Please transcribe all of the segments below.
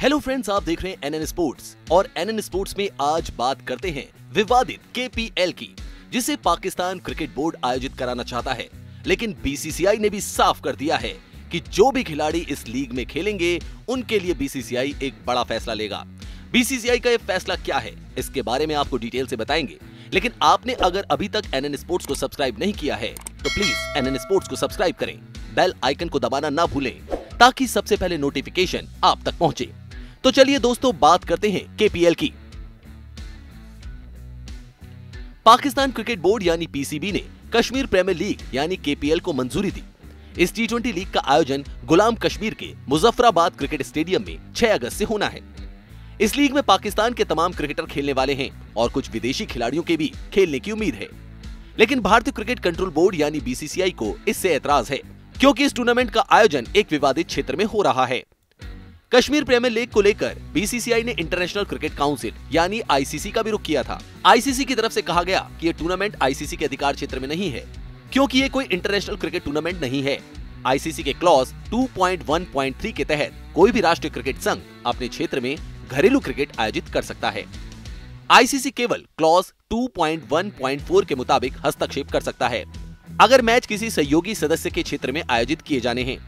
Hello friends, आप देख रहे हैं एनएन स्पोर्ट्स और एनएन स्पोर्ट्स में आज बात करते हैं विवादित केपीएल की, जिसे पाकिस्तान क्रिकेट बोर्ड आयोजित कराना चाहता है। लेकिन बीसीसीआई ने भी साफ कर दिया है कि जो भी खिलाड़ी इस लीग में खेलेंगे उनके लिए बीसीसीआई एक बड़ा फैसला लेगा। बीसीसीआई का यह फैसला क्या है, इसके बारे में आपको डिटेल से बताएंगे। लेकिन आपने अगर अभी तक एनएन स्पोर्ट्स को सब्सक्राइब नहीं किया है तो प्लीज एनएन स्पोर्ट्स को सब्सक्राइब करें, बेल आइकन को दबाना ना भूलें ताकि सबसे पहले नोटिफिकेशन आप तक पहुंचे। तो चलिए दोस्तों, बात करते हैं केपीएल की। पाकिस्तान क्रिकेट बोर्ड यानी पीसीबी ने कश्मीर प्रीमियर लीग यानी केपीएल को मंजूरी दी। इस टी20 लीग का आयोजन गुलाम कश्मीर के मुजफ्फराबाद क्रिकेट स्टेडियम में 6 अगस्त से होना है। इस लीग में पाकिस्तान के तमाम क्रिकेटर खेलने वाले हैं और कुछ विदेशी खिलाड़ियों के भी खेलने की उम्मीद है। लेकिन भारतीय क्रिकेट कंट्रोल बोर्ड यानी बीसीसीआई को इससे ऐतराज है, क्योंकि इस टूर्नामेंट का आयोजन एक विवादित क्षेत्र में हो रहा है। कश्मीर प्रीमियर लीग को लेकर बीसीसीआई ने इंटरनेशनल क्रिकेट काउंसिल यानी आईसीसी का भी रुख किया था। आईसीसी की तरफ से कहा गया कि ये टूर्नामेंट आईसीसी के अधिकार क्षेत्र में नहीं है, क्योंकि ये कोई इंटरनेशनल क्रिकेट टूर्नामेंट नहीं है। आईसीसी के क्लॉज 2.1.3 के तहत कोई भी राष्ट्रीय क्रिकेट संघ अपने क्षेत्र में घरेलू क्रिकेट आयोजित कर सकता है। आईसीसी केवल क्लॉज 2.1.4 के मुताबिक हस्तक्षेप कर सकता है अगर मैच किसी सहयोगी सदस्य के क्षेत्र में आयोजित किए जाने हैं।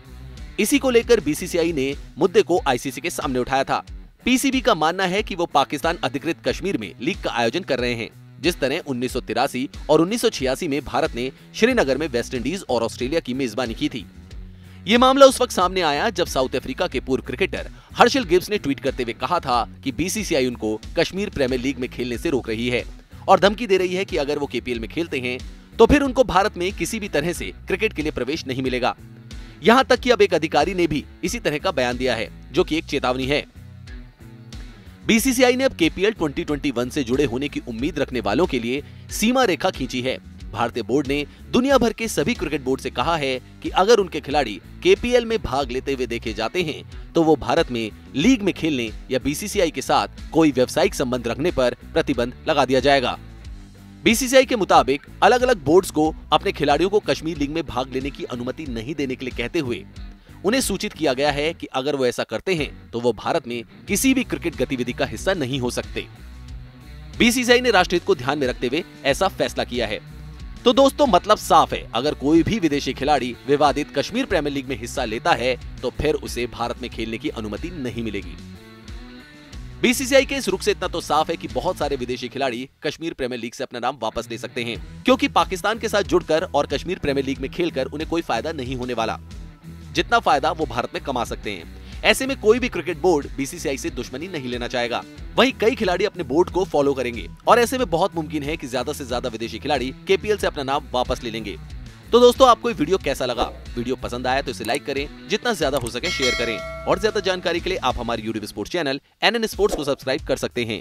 इसी को लेकर बीसीसीआई ने मुद्दे को आईसीसी के सामने उठाया था। पीसीबी का मानना है कि वो पाकिस्तान अधिकृत कश्मीर में लीग का आयोजन कर रहे हैं, जिस तरह 1983 और 1986 में भारत ने श्रीनगर में वेस्टइंडीज और ऑस्ट्रेलिया की मेजबानी की थी। ये मामला उस वक्त सामने आया जब साउथ अफ्रीका के पूर्व क्रिकेटर हर्षिल गिब्स ने ट्वीट करते हुए कहा था कि बीसीसीआई उनको कश्मीर प्रीमियर लीग में खेलने से रोक रही है और धमकी दे रही है कि अगर वो केपीएल में खेलते हैं तो फिर उनको भारत में किसी भी तरह से क्रिकेट के लिए प्रवेश नहीं मिलेगा। यहाँ तक कि अब एक अधिकारी ने भी इसी तरह का बयान दिया है, जो कि एक चेतावनी है। बीसीसीआई ने अब केपीएल 2021 से जुड़े होने की उम्मीद रखने वालों के लिए सीमा रेखा खींची है। भारतीय बोर्ड ने दुनिया भर के सभी क्रिकेट बोर्ड से कहा है कि अगर उनके खिलाड़ी केपीएल में भाग लेते हुए देखे जाते हैं तो वो भारत में लीग में खेलने या बीसीसीआई के साथ कोई व्यावसायिक संबंध रखने पर प्रतिबंध लगा दिया जाएगा। बीसीसीआई के मुताबिक अलग अलग बोर्ड्स को अपने खिलाड़ियों को कश्मीर लीग में भाग लेने की अनुमति नहीं देने के लिए कहते हुए उन्हें सूचित किया गया है कि अगर वो ऐसा करते हैं तो वो भारत में किसी भी क्रिकेट गतिविधि का हिस्सा नहीं हो सकते। बीसीसीआई ने राष्ट्रहित को ध्यान में रखते हुए ऐसा फैसला किया है। तो दोस्तों, मतलब साफ है, अगर कोई भी विदेशी खिलाड़ी विवादित कश्मीर प्रीमियर लीग में हिस्सा लेता है तो फिर उसे भारत में खेलने की अनुमति नहीं मिलेगी। बीसीसीआई के इस रुख से इतना तो साफ है कि बहुत सारे विदेशी खिलाड़ी कश्मीर प्रीमियर लीग से अपना नाम वापस ले सकते हैं, क्योंकि पाकिस्तान के साथ जुड़कर और कश्मीर प्रीमियर लीग में खेलकर उन्हें कोई फायदा नहीं होने वाला, जितना फायदा वो भारत में कमा सकते हैं। ऐसे में कोई भी क्रिकेट बोर्ड बीसीसीआई से दुश्मनी नहीं लेना चाहेगा। वहीं कई खिलाड़ी अपने बोर्ड को फॉलो करेंगे और ऐसे में बहुत मुमकिन है कि ज्यादा से ज्यादा विदेशी खिलाड़ी केपीएल से अपना नाम वापस ले लेंगे। तो दोस्तों, आपको ये वीडियो कैसा लगा? वीडियो पसंद आया तो इसे लाइक करें, जितना ज्यादा हो सके शेयर करें और ज्यादा जानकारी के लिए आप हमारे YouTube sports channel NN sports को सब्सक्राइब कर सकते हैं।